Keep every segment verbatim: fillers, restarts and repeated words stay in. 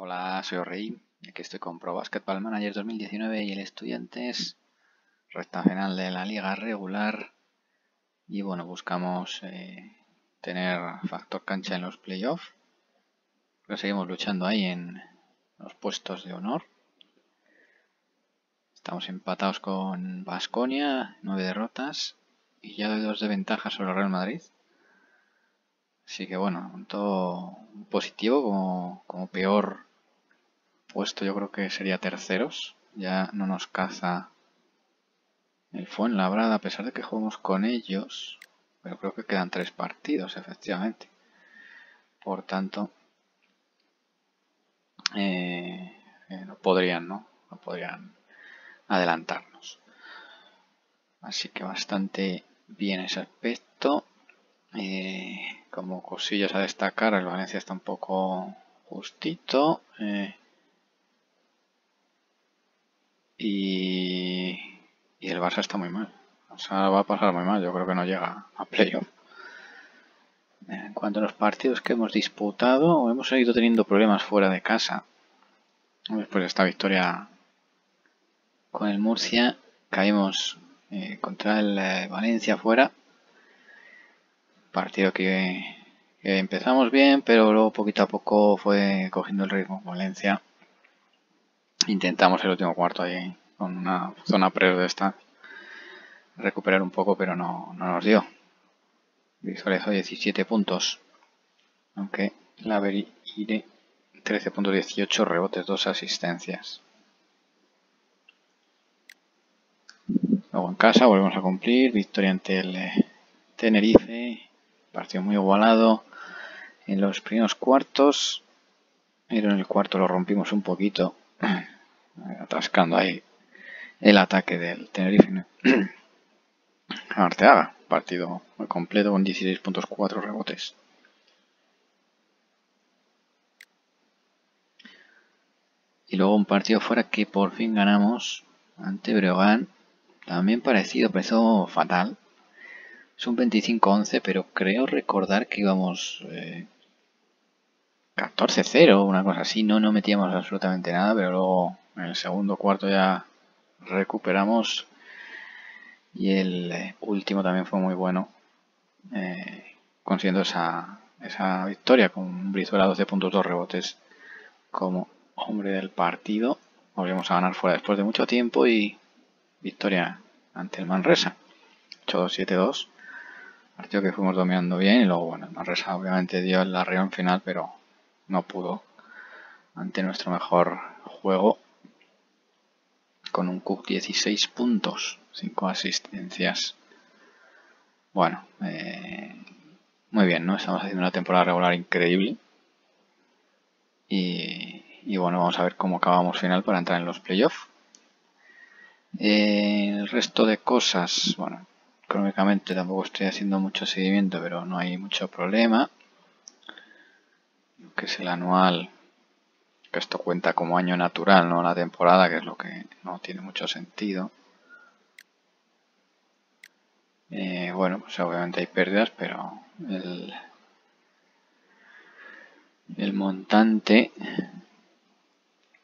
Hola, soy Orri, aquí estoy con ProBasketball Manager dos mil diecinueve y el Estudiantes, recta final de la liga regular, y bueno, buscamos eh, tener factor cancha en los playoffs, pero seguimos luchando ahí en los puestos de honor. Estamos empatados con Baskonia, nueve derrotas, y ya doy dos de ventaja sobre el Real Madrid. Así que bueno, todo positivo, como, como peor puesto yo creo que sería terceros. Ya no nos caza el Fuenlabrada, a pesar de que jugamos con ellos. Pero creo que quedan tres partidos, efectivamente. Por tanto, eh, eh, no podrían, ¿no? No podrían adelantarnos. Así que bastante bien ese aspecto. Eh, como cosillas a destacar, el Valencia está un poco justito. Eh, y, y el Barça está muy mal. O sea, va a pasar muy mal. Yo creo que no llega a playoff. Eh, en cuanto a los partidos que hemos disputado, hemos seguido teniendo problemas fuera de casa. Después de esta victoria con el Murcia, caímos eh, contra el eh, Valencia fuera. Partido que, que empezamos bien, pero luego poquito a poco fue cogiendo el ritmo. Valencia, intentamos el último cuarto ahí con una zona pre de esta recuperar un poco, pero no, no nos dio. Visualizó diecisiete puntos, aunque la Verire trece puntos, dieciocho rebotes, dos asistencias. Luego en casa volvemos a cumplir, victoria ante el eh, Tenerife. Partido muy igualado en los primeros cuartos, pero en el cuarto lo rompimos un poquito, atascando ahí el ataque del Tenerife. Arteaga, partido muy completo con dieciséis puntos, cuatro rebotes. Y luego un partido fuera que por fin ganamos ante Breogán, también parecido, empezó fatal. Es un veinticinco once, pero creo recordar que íbamos eh, catorce cero, una cosa así. No, no metíamos absolutamente nada, pero luego en el segundo cuarto ya recuperamos. Y el último también fue muy bueno, eh, consiguiendo esa, esa victoria con Brizuela, doce puntos, dos rebotes como hombre del partido. Volvemos a ganar fuera después de mucho tiempo y victoria ante el Manresa, ocho dos siete dos. Partido que fuimos dominando bien y luego, bueno, el Manresa obviamente dio el arreón final, pero no pudo ante nuestro mejor juego con un Cook dieciséis puntos, cinco asistencias. Bueno, eh, muy bien, ¿no? Estamos haciendo una temporada regular increíble y, y bueno, vamos a ver cómo acabamos final para entrar en los playoffs. Eh, el resto de cosas, bueno, económicamente tampoco estoy haciendo mucho seguimiento, pero no hay mucho problema. Lo que es el anual, que esto cuenta como año natural, no la temporada, que es lo que no tiene mucho sentido. Eh, bueno, pues obviamente hay pérdidas, pero el, el montante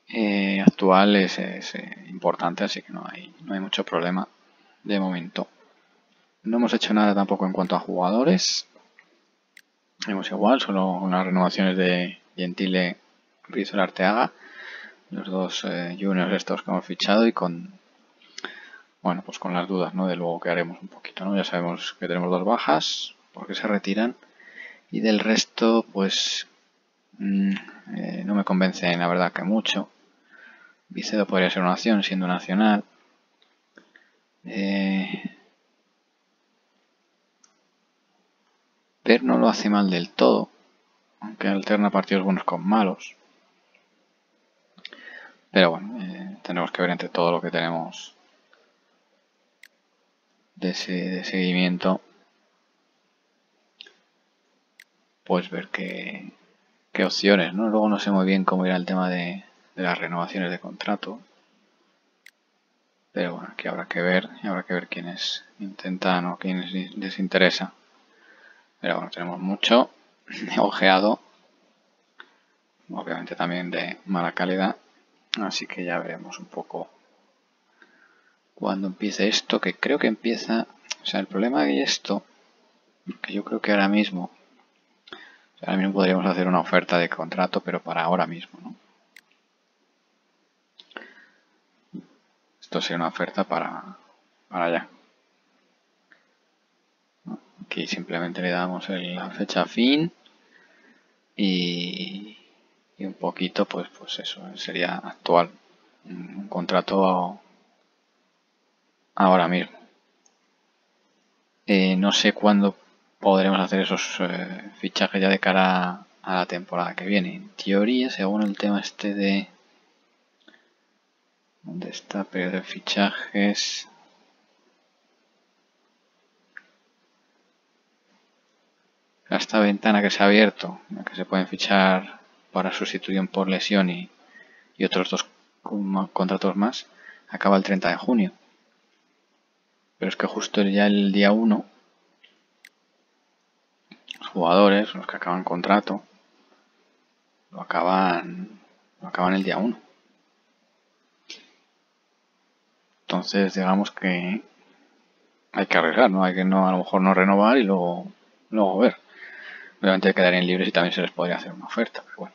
eh, actual es, es eh, importante, así que no hay, no hay mucho problema de momento. No hemos hecho nada tampoco en cuanto a jugadores. Hemos igual, solo unas renovaciones de Gentile, Brizuela, Arteaga. Los dos eh, juniors estos que hemos fichado y con, bueno, pues con las dudas, ¿no? De luego que haremos un poquito, ¿no? Ya sabemos que tenemos dos bajas porque se retiran. Y del resto, pues mm, eh, no me convence, la verdad, que mucho. Vicedo podría ser una opción, siendo nacional. Eh... Per no lo hace mal del todo, aunque alterna partidos buenos con malos. Pero bueno, eh, tenemos que ver entre todo lo que tenemos de, de seguimiento, pues ver qué, qué opciones, ¿no? Luego no sé muy bien cómo irá el tema de, de las renovaciones de contrato. Pero bueno, aquí habrá que ver, habrá que ver quiénes intentan o quiénes les interesa. Pero bueno, tenemos mucho ojeado. obviamente también de mala calidad, así que ya veremos un poco cuando empiece esto, que creo que empieza, o sea, el problema de esto, que yo creo que ahora mismo, o sea, ahora mismo podríamos hacer una oferta de contrato, pero para ahora mismo, ¿no? Esto sería una oferta para, para allá. Aquí simplemente le damos el, la fecha fin y, y un poquito, pues, pues eso, sería actual, un contrato ahora mismo. Eh, no sé cuándo podremos hacer esos eh, fichajes ya de cara a la temporada que viene. En teoría, según el tema este de... ¿Dónde está? Periodo de fichajes... Esta ventana que se ha abierto, en la que se pueden fichar para sustitución por lesión y, y otros dos contratos más, acaba el treinta de junio. Pero es que justo ya el día uno, los jugadores, los que acaban contrato, lo acaban, lo acaban el día uno. Entonces, digamos que hay que arriesgar, ¿no? Hay que no, a lo mejor no renovar y luego, luego ver. Obviamente quedarían libres y también se les podría hacer una oferta, pero bueno,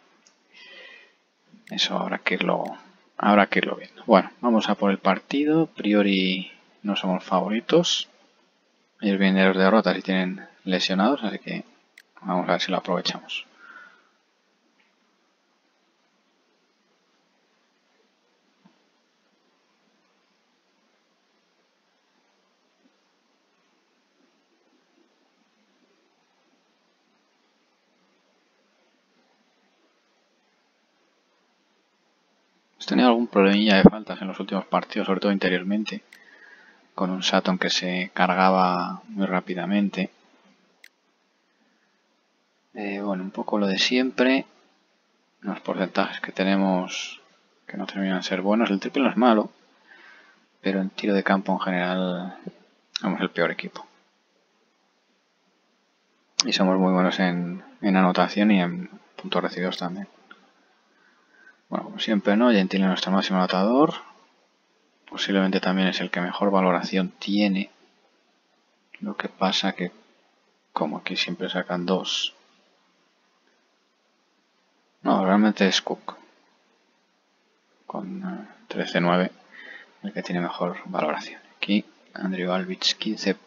eso habrá que irlo, habrá que irlo viendo. Bueno, vamos a por el partido. A priori no somos favoritos. Ellos vienen de los derrotas y tienen lesionados, así que vamos a ver si lo aprovechamos. Tenido algún problemilla de faltas en los últimos partidos, sobre todo interiormente, con un Satón que se cargaba muy rápidamente. Eh, bueno, un poco lo de siempre, los porcentajes que tenemos que no terminan de ser buenos. El triple no es malo, pero en tiro de campo en general somos el peor equipo. Y somos muy buenos en, en anotación y en puntos recibidos también. Bueno, como siempre, ¿no? Gentile es nuestro máximo anotador. Posiblemente también es el que mejor valoración tiene. Lo que pasa que, como aquí siempre sacan dos. No, realmente es Cook. Con trece nueve, el que tiene mejor valoración. Aquí, Andrew Albicy quince,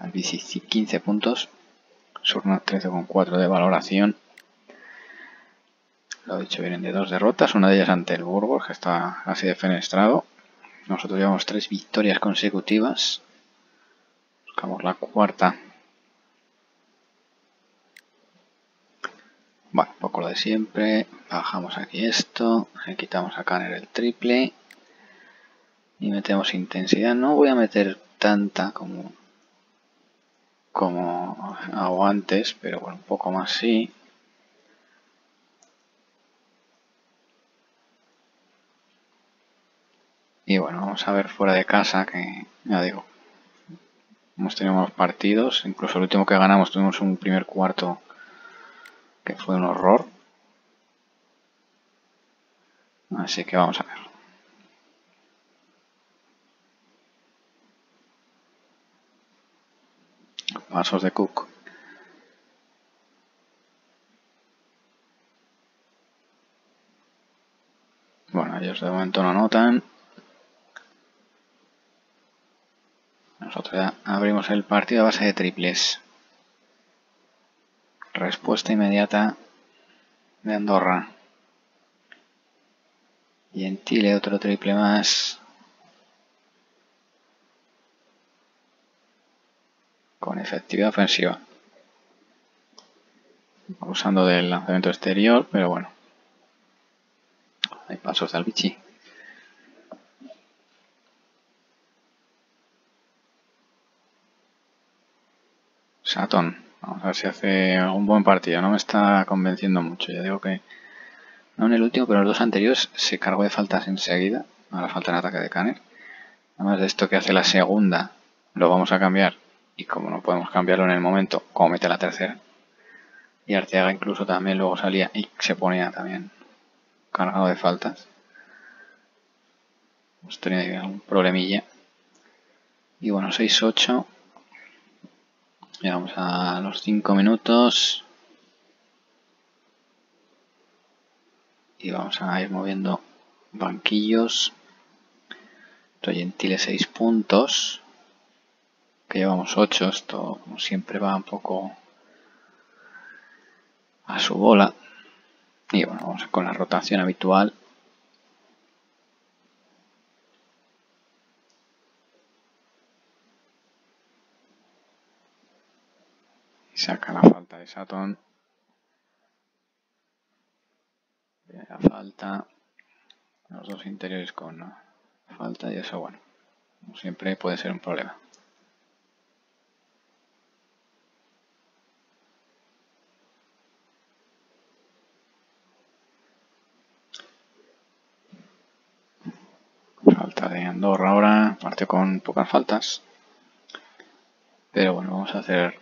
Albicy quince puntos. Surna trece coma cuatro de valoración. Lo dicho, vienen de dos derrotas, una de ellas ante el Burgos, que está casi defenestrado. Nosotros llevamos tres victorias consecutivas. Buscamos la cuarta. Bueno, un poco lo de siempre. Bajamos aquí esto. Le quitamos a Kanner el triple. Y metemos intensidad. No voy a meter tanta como, como hago antes, pero bueno, un poco más sí. Y bueno, vamos a ver fuera de casa, que ya digo, hemos tenido unos partidos, incluso el último que ganamos tuvimos un primer cuarto que fue un horror. Así que vamos a ver. Pasos de Cook. Bueno, ellos de momento no anotan. Nosotros ya abrimos el partido a base de triples. Respuesta inmediata de Andorra. Y en Gentile otro triple más. Con efectividad ofensiva. Usando del lanzamiento exterior, pero bueno. Hay pasos de Albicy. Satón, vamos a ver si hace algún buen partido, no me está convenciendo mucho, ya digo que no en el último, pero los dos anteriores se cargó de faltas enseguida, ahora falta en ataque de Kanner. Además de esto que hace la segunda, lo vamos a cambiar, y como no podemos cambiarlo en el momento, comete la tercera. Y Arteaga incluso también luego salía y se ponía también cargado de faltas. Hemos tenido ahí algún problemilla. Y bueno, seis ocho. Llegamos a los cinco minutos. Y vamos a ir moviendo banquillos. Gentile seis puntos. Que llevamos ocho. Esto, como siempre, va un poco a su bola. Y bueno, vamos con la rotación habitual. Y saca la falta de Satón. La falta. Los dos interiores con falta y eso, bueno, como siempre puede ser un problema. Falta de Andorra ahora, partió con pocas faltas. Pero bueno, vamos a hacer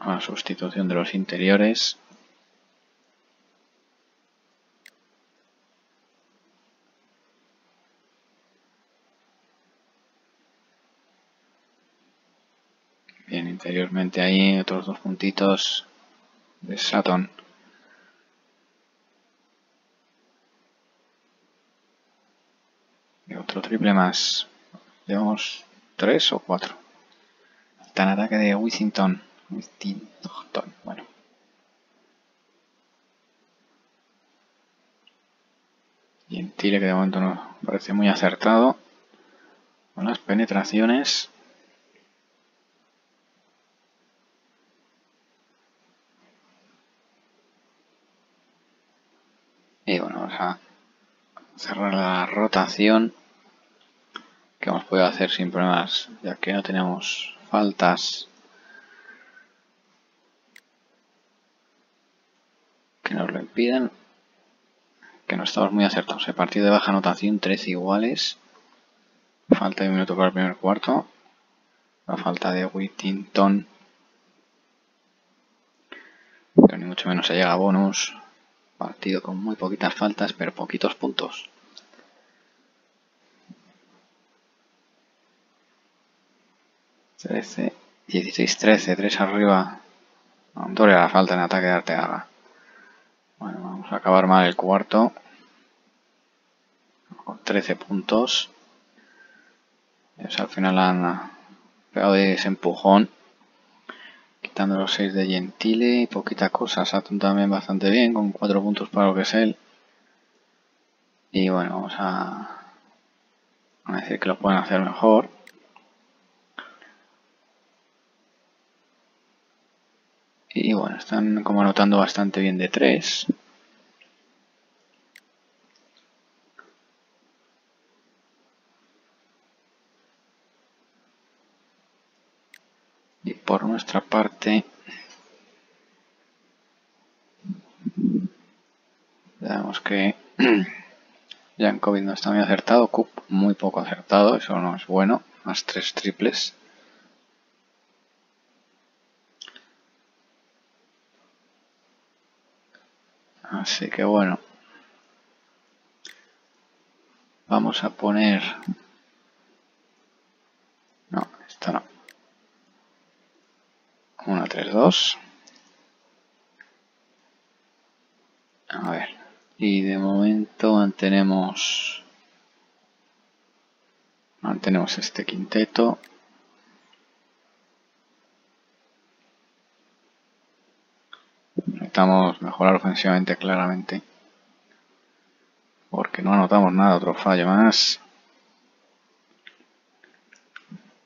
una sustitución de los interiores. Bien, interiormente ahí, otros dos puntitos de Satón. Y otro triple más. Llevamos tres o cuatro. Tan ataque de Whittington. Whittington, bueno. Y en Gentile, que de momento no parece muy acertado. Con las penetraciones. Y bueno, vamos a cerrar la rotación, que hemos podido hacer sin problemas, ya que no tenemos faltas que nos lo impidan, que no estamos muy acertados. El partido de baja anotación, tres iguales, falta de un minuto para el primer cuarto, la falta de Whittington, pero ni mucho menos se llega a bonus. Partido con muy poquitas faltas, pero poquitos puntos. trece, dieciséis, trece, tres arriba. Andorra, la falta en ataque de Arteaga. Bueno, vamos a acabar mal el cuarto. Con trece puntos. Ellos al final han pegado de ese empujón. Quitando los seis de Gentile, poquita cosa. Satón también bastante bien, con cuatro puntos para lo que es él. Y bueno, vamos a, a decir que lo pueden hacer mejor. Y bueno, están como anotando bastante bien de tres. Y por nuestra parte, vemos que Jankovic no está muy acertado, Cook muy poco acertado, eso no es bueno, más tres triples. Así que bueno, vamos a poner... No, esto no. uno, tres, dos. A ver. Y de momento mantenemos. Mantenemos este quinteto. Necesitamos mejorar ofensivamente, claramente. Porque no anotamos nada. Otro fallo más.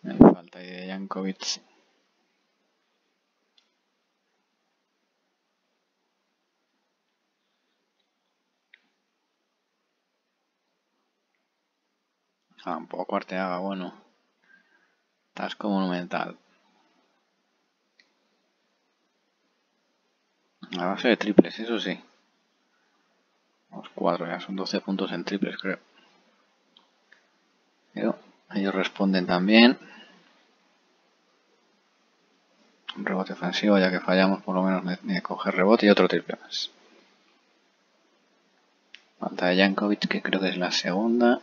Me falta ahí de Jankovic. Tampoco Arteaga, bueno, tasco monumental. A base de triples, eso sí. Los cuatro, ya son doce puntos en triples, creo. Pero ellos responden también. Un rebote ofensivo, ya que fallamos por lo menos de coger rebote, y otro triple más. Falta de Jankovic, que creo que es la segunda.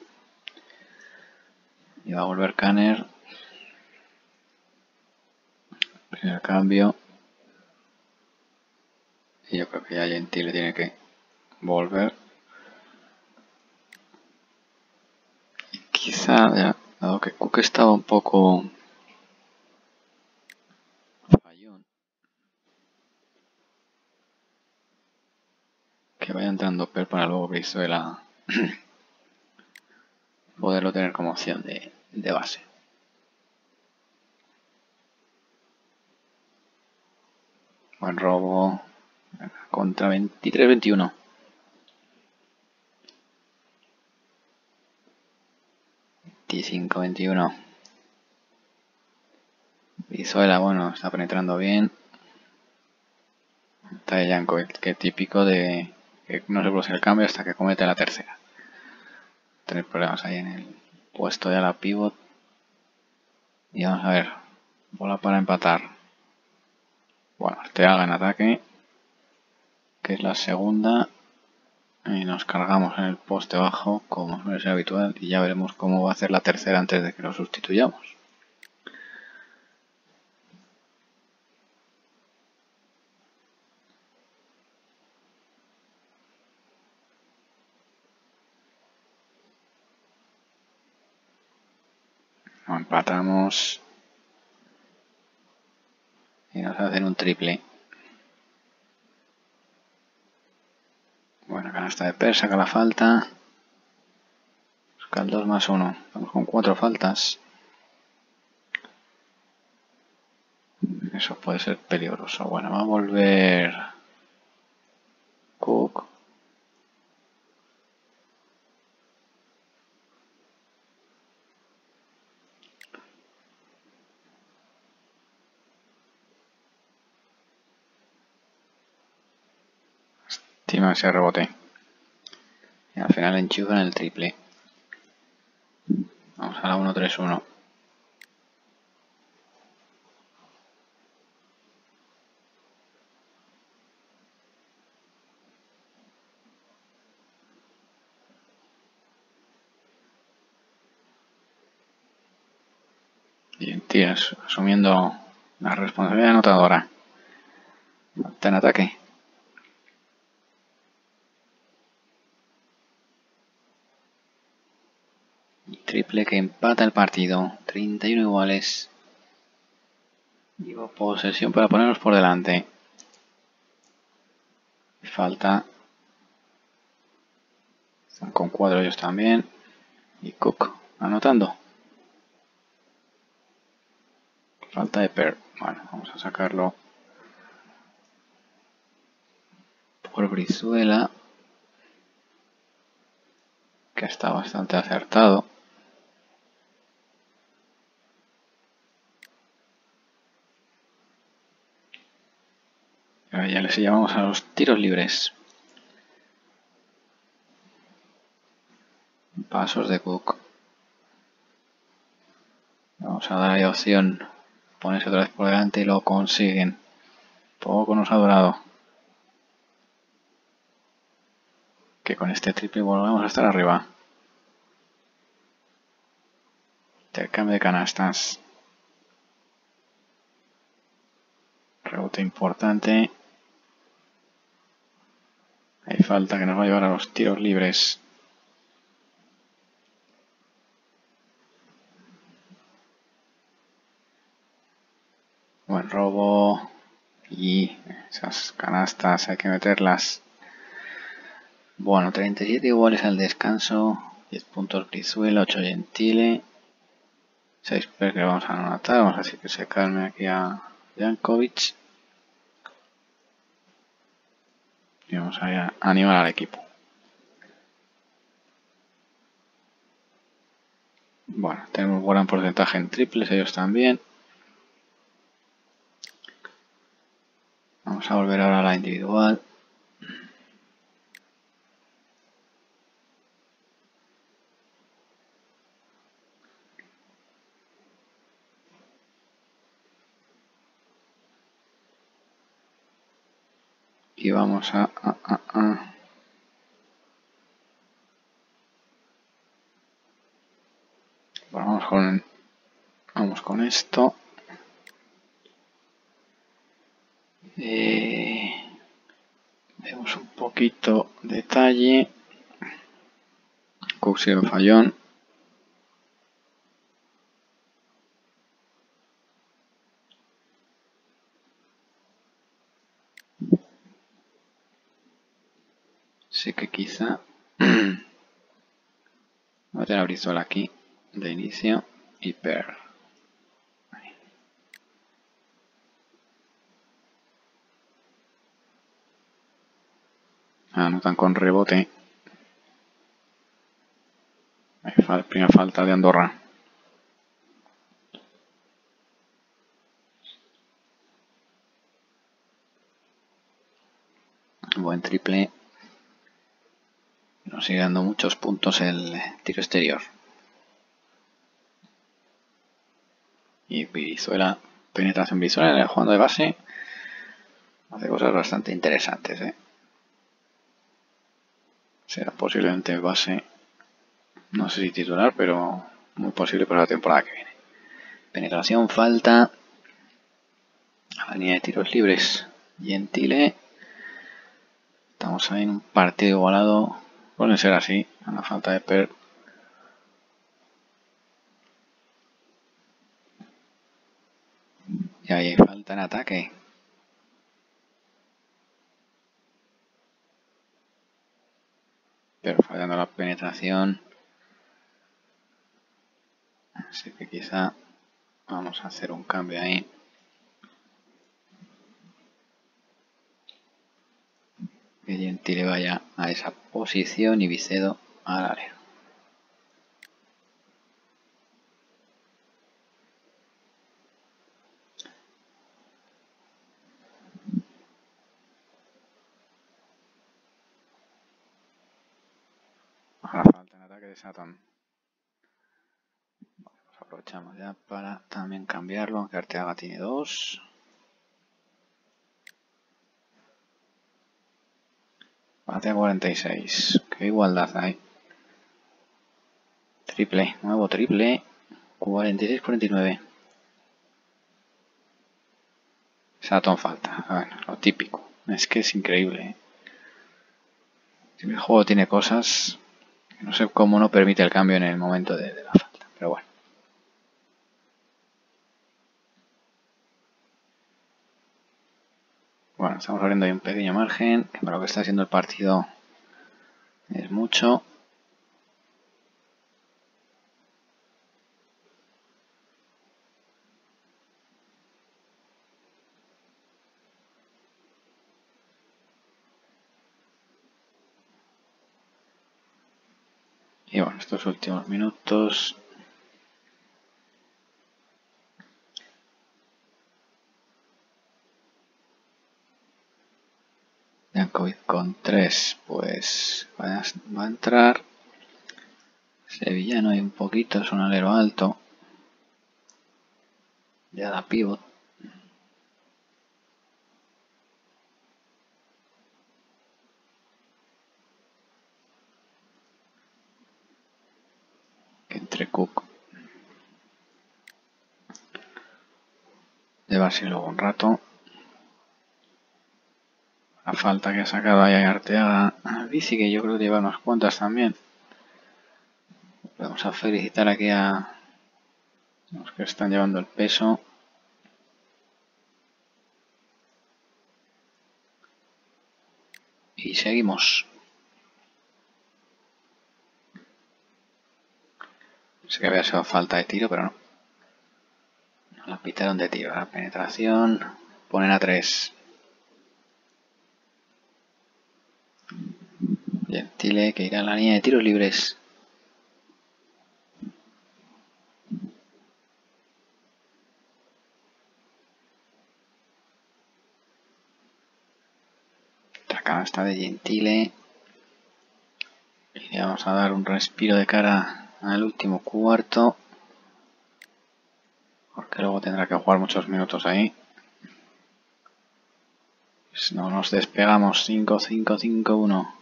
Y va a volver Kanner. Primer cambio. Y yo creo que ya Gentile tiene que volver. Y quizá, ya, dado que Cook estaba un poco fallón, que vaya entrando Per para luego Brizuela poderlo tener como opción de, de base. Buen robo. Contra veintitrés veintiuno. veinticinco veintiuno. Brizuela, bueno, está penetrando bien. Está de Jankovic, que es típico de que no se produce el cambio hasta que comete la tercera. Tres problemas ahí en el puesto de ala pivot. Y vamos a ver. Bola para empatar. Bueno, Arteaga en ataque, que es la segunda, y nos cargamos en el poste bajo como es habitual, y ya veremos cómo va a hacer la tercera antes de que lo sustituyamos. Lo empatamos y nos hacen un triple. Buena canasta de Per, saca la falta. Busca el dos más uno. Estamos con cuatro faltas. Eso puede ser peligroso. Bueno, va a volver Cook. Ese rebote, y al final enchufan el triple. Vamos a la uno tres uno. Y tías asumiendo la responsabilidad anotadora. Está en ataque. Triple que empata el partido, treinta y uno iguales. Llevo posesión para ponernos por delante. Falta. Están con cuatro ellos también. Y Cook anotando. Falta de Per. Bueno, vamos a sacarlo por Brizuela, que está bastante acertado. Ya les llevamos a los tiros libres. Pasos de Cook. Vamos a darle opción. Ponerse otra vez por delante y lo consiguen. Poco nos ha durado. Que con este triple volvemos a estar arriba. Intercambio de canastas. Rebote importante. Hay falta que nos va a llevar a los tiros libres. Buen robo. Y esas canastas hay que meterlas. Bueno, treinta y siete iguales al descanso. diez puntos Brizuela, ocho Gentile. seis Per, que vamos a anotar. Vamos a decir que se calme aquí a Jankovic. Y vamos a animar al equipo. Bueno, tenemos un gran porcentaje en triples, ellos también. Vamos a volver ahora a la individual. Y vamos a, a, a, a Bueno, vamos con, vamos con esto. Eh, vemos un poquito detalle. Cuxero fallón. Sé que quizá voy a tener a Brizuela aquí de inicio y Per. Anotan con rebote. Primera falta de Andorra. Buen triple. Nos sigue dando muchos puntos el tiro exterior. Y Brizuela, penetración Brizuela jugando de base. Hace cosas bastante interesantes, ¿eh? Será posiblemente base, no sé si titular, pero muy posible para la temporada que viene. Penetración, falta a la línea de tiros libres. Gentile. Estamos ahí en un partido igualado. Puede ser así, a la falta de Per. Y ahí hay falta en ataque. Pero fallando la penetración. Así que quizá vamos a hacer un cambio ahí. Que Gentile vaya a esa posición y Vicedo al alero. Ahora falta en ataque de Satón. Aprovechamos ya para también cambiarlo, aunque Arteaga tiene dos. Batea cuarenta y seis. Qué igualdad hay. Triple, nuevo triple. cuarenta y seis cuarenta y nueve. Satón falta. Bueno, lo típico. Es que es increíble. Si el juego tiene cosas, no sé cómo no permite el cambio en el momento de, de la falta, pero bueno. Bueno, estamos abriendo ahí un pequeño margen, que para lo que está haciendo el partido es mucho. Y bueno, estos últimos minutos. Jankovic con tres, pues va a entrar. Sevillano hay un poquito, es un alero alto. Ya da pivot. Que entre Cook. Llevarse luego un rato. La falta que ha sacado ahí a Arteaga, a Bici, que yo creo que lleva unas cuantas también. Vamos a felicitar aquí a los que están llevando el peso. Y seguimos. Sé que había sido falta de tiro, pero no. No la pitaron de tiro. La penetración. Ponen a tres. Gentile que irá a la línea de tiros libres. La canasta de Gentile. Y le vamos a dar un respiro de cara al último cuarto. Porque luego tendrá que jugar muchos minutos ahí. Pues no nos despegamos. cinco cinco cinco uno.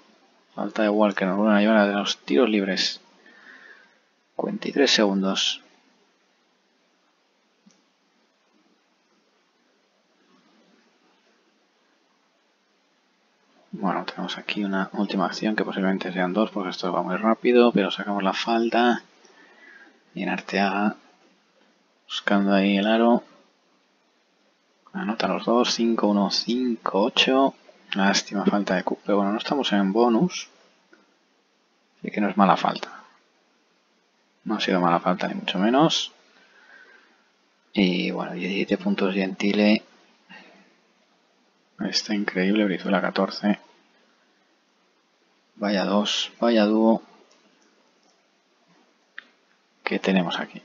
Falta igual que nos vuelvan a llevar a los tiros libres. cincuenta y tres segundos. Bueno, tenemos aquí una última acción que posiblemente sean dos porque esto va muy rápido, pero sacamos la falta. Y en Arteaga, buscando ahí el aro. Anota los dos, cinco uno, cinco ocho. Lástima, falta de Cook, pero bueno, no estamos en bonus. Así que no es mala falta. No ha sido mala falta, ni mucho menos. Y bueno, diecisiete puntos Gentile. Está increíble, Brizuela catorce. Vaya dos, vaya dúo. ¿Qué tenemos aquí?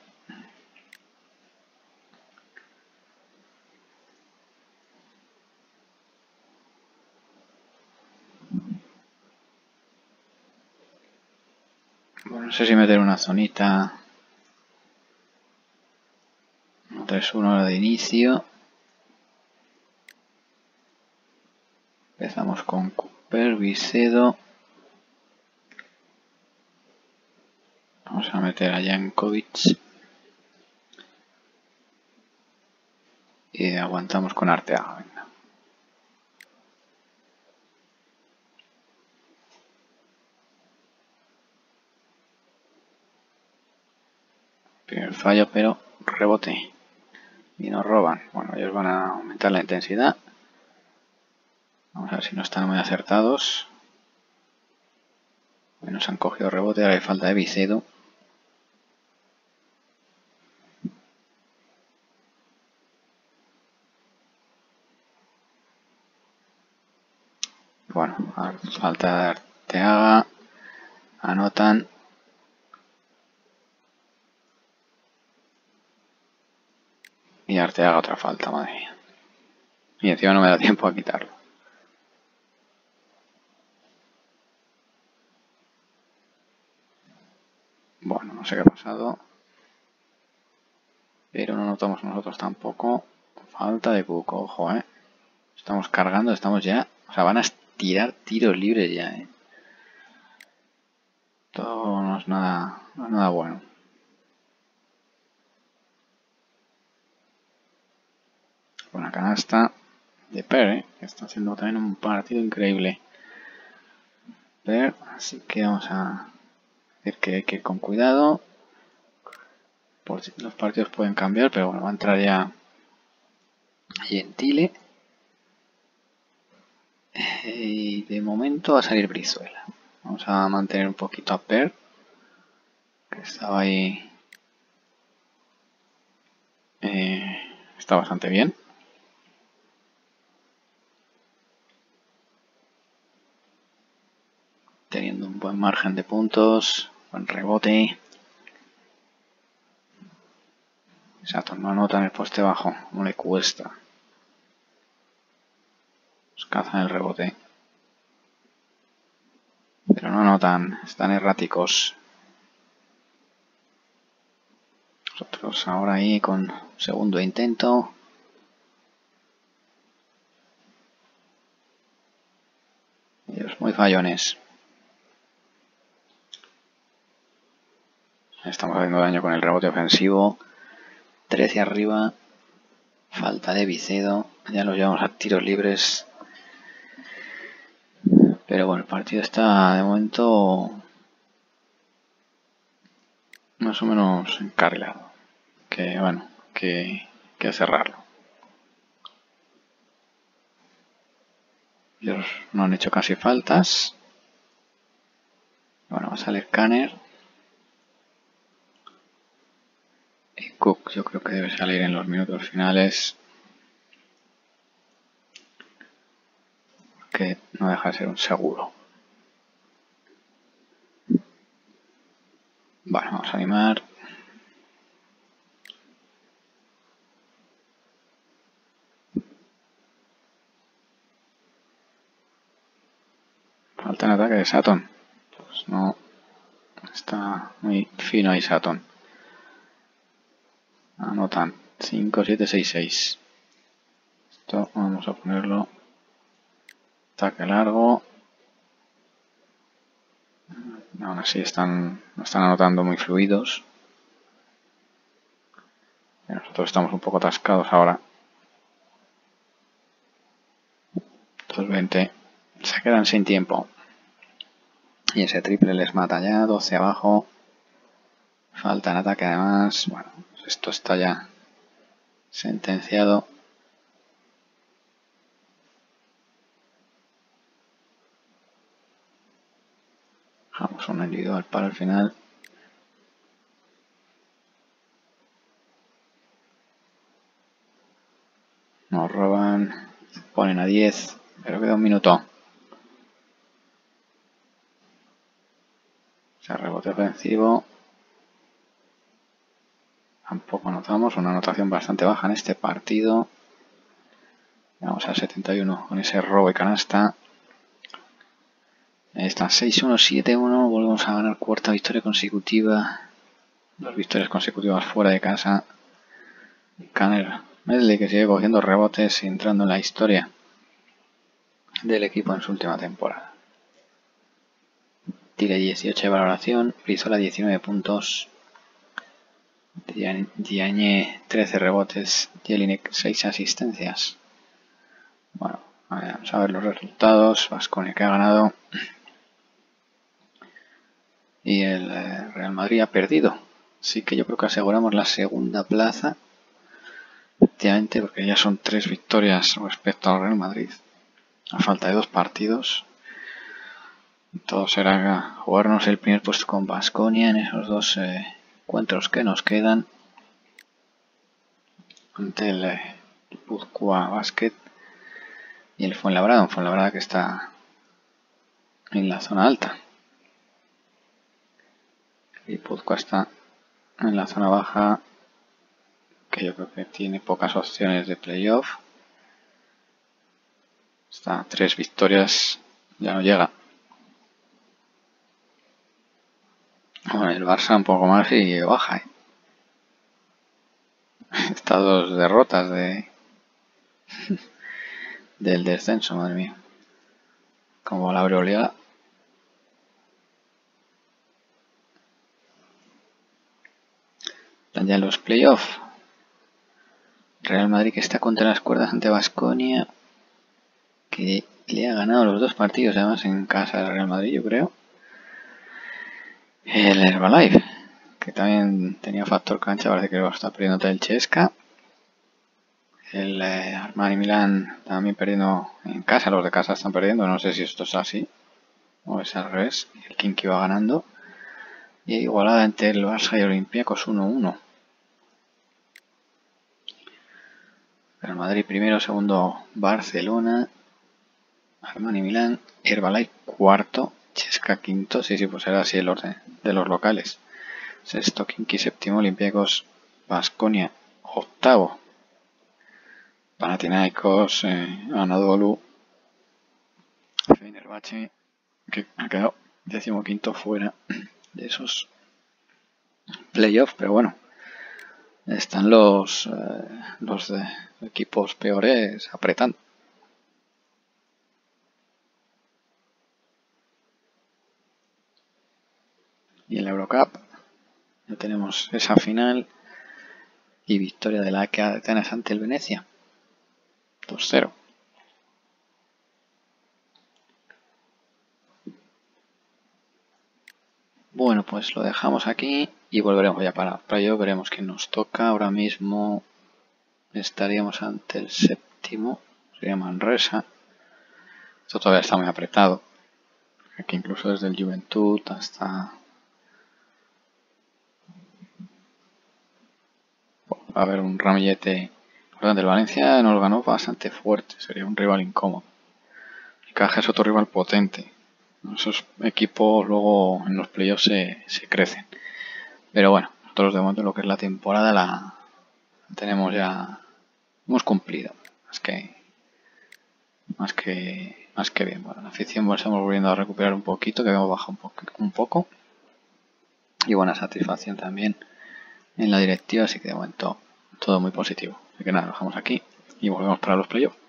Bueno, no sé si meter una zonita. tres uno de inicio. Empezamos con Cooper, Vicedo. Vamos a meter a Jankovic. Y aguantamos con Arteaga. Venga. Primer fallo, pero rebote. Y nos roban. Bueno, ellos van a aumentar la intensidad. Vamos a ver si no están muy acertados. Bueno, se han cogido rebote, ahora hay falta de Vicedo. Bueno, falta de Arteaga. Anotan. Y Arteaga otra falta, madre mía. Y encima no me da tiempo a quitarlo. Bueno, no sé qué ha pasado, pero no notamos nosotros tampoco. Falta de Cook, ojo, eh. Estamos cargando, estamos ya... O sea, van a tirar tiros libres ya, eh. Todo no es nada, no es nada bueno. Buena canasta de Per, eh, que está haciendo también un partido increíble. Per, así que vamos a... que hay que ir con cuidado, por si los partidos pueden cambiar, pero bueno, va a entrar ya Gentile y de momento va a salir Brizuela. Vamos a mantener un poquito a Per, que estaba ahí, eh, está bastante bien. Teniendo un buen margen de puntos, buen rebote. Satón no anota en el poste bajo, no le cuesta. Nos cazan el rebote. Pero no anotan, están erráticos. Nosotros ahora ahí con segundo intento. Ellos muy fallones. Estamos haciendo daño con el rebote ofensivo. trece arriba. Falta de Vicedo. Ya lo llevamos a tiros libres. Pero bueno, el partido está de momento más o menos encarrilado. Que bueno, que, que cerrarlo. Ellos no han hecho casi faltas. Bueno, va a salir Kanner. Y Cook yo creo que debe salir en los minutos finales. Porque no deja de ser un seguro. Vale, vamos a animar. Falta en ataque de Satón. Pues no. Está muy fino ahí Satón. Anotan cinco siete seis seis. Esto vamos a ponerlo. Ataque largo. Aún así están, no están anotando muy fluidos. Y nosotros estamos un poco atascados ahora. veinte. Se quedan sin tiempo. Y ese triple les mata ya. doce abajo. Falta en ataque además. Bueno, esto está ya sentenciado. Dejamos un individual para el final. Nos roban. Ponen a diez. Pero queda un minuto. Se rebote ofensivo. Tampoco anotamos. Una anotación bastante baja en este partido. Vamos al setenta y uno con ese robo y canasta. Ahí está. seis uno, siete uno. Volvemos a ganar cuarta victoria consecutiva. Dos victorias consecutivas fuera de casa. Kanner Medley, que sigue cogiendo rebotes y entrando en la historia del equipo en su última temporada. Tire dieciocho de valoración, Brizuela diecinueve puntos, Diañé trece rebotes, Jelinek seis asistencias. Bueno, vamos a ver los resultados. Baskonia, que ha ganado, y el Real Madrid ha perdido. Así que yo creo que aseguramos la segunda plaza, efectivamente, porque ya son tres victorias respecto al Real Madrid. A falta de dos partidos, todo será jugarnos el primer puesto con Baskonia en esos dos eh, encuentros que nos quedan ante el eh, Puzcoa Basket y el Fuenlabrada, un Fuenlabrada que está en la zona alta y Puzcoa está en la zona baja, que yo creo que tiene pocas opciones de playoff. Está a tres victorias, ya no llega. Bueno, el Barça un poco más y baja, ¿eh? Está a dos derrotas de del descenso, madre mía. Como la Breogán. Están ya en los playoffs. Real Madrid, que está contra las cuerdas ante Baskonia, que le ha ganado los dos partidos además en casa del Real Madrid, yo creo. El Herbalife, que también tenía factor cancha, parece que lo está perdiendo el Chesca. El eh, Armani Milán también perdiendo en casa, los de casa están perdiendo, no sé si esto es así o es al revés. El Kinky va ganando. Y igualada entre el Barça y Olympiacos uno uno. Real Madrid primero, segundo Barcelona, Armani Milán, Herbalife cuarto, Chesca quinto, sí, sí, pues era así el orden de los locales. Sexto, Kinky, séptimo, Olympiacos, Baskonia, octavo, Panathinaikos, eh, Anadolu, Fenerbahce, que ha quedado décimo quinto fuera de esos playoffs, pero bueno, están los, eh, los de equipos peores apretando. Y en la Eurocup ya tenemos esa final y victoria de la que Atenas ante el Venecia dos cero. Bueno, pues lo dejamos aquí y volveremos ya para playoff. Veremos quién nos toca. Ahora mismo estaríamos ante el séptimo, sería Manresa. Esto todavía está muy apretado, aquí incluso desde el Juventud hasta... Va a haber un ramillete importante. El Valencia nos ganó bastante fuerte, sería un rival incómodo. El Caja es otro rival potente. Esos equipos luego en los playoffs se, se crecen. Pero bueno, nosotros de momento lo que es la temporada la tenemos ya, hemos cumplido. Más que, más que, más que bien. Bueno, la afición estamos volviendo a recuperar un poquito, que habíamos bajado un, po un poco. Y buena satisfacción también en la directiva, así que de momento todo muy positivo. Así que nada, lo dejamos aquí y volvemos para los playoffs.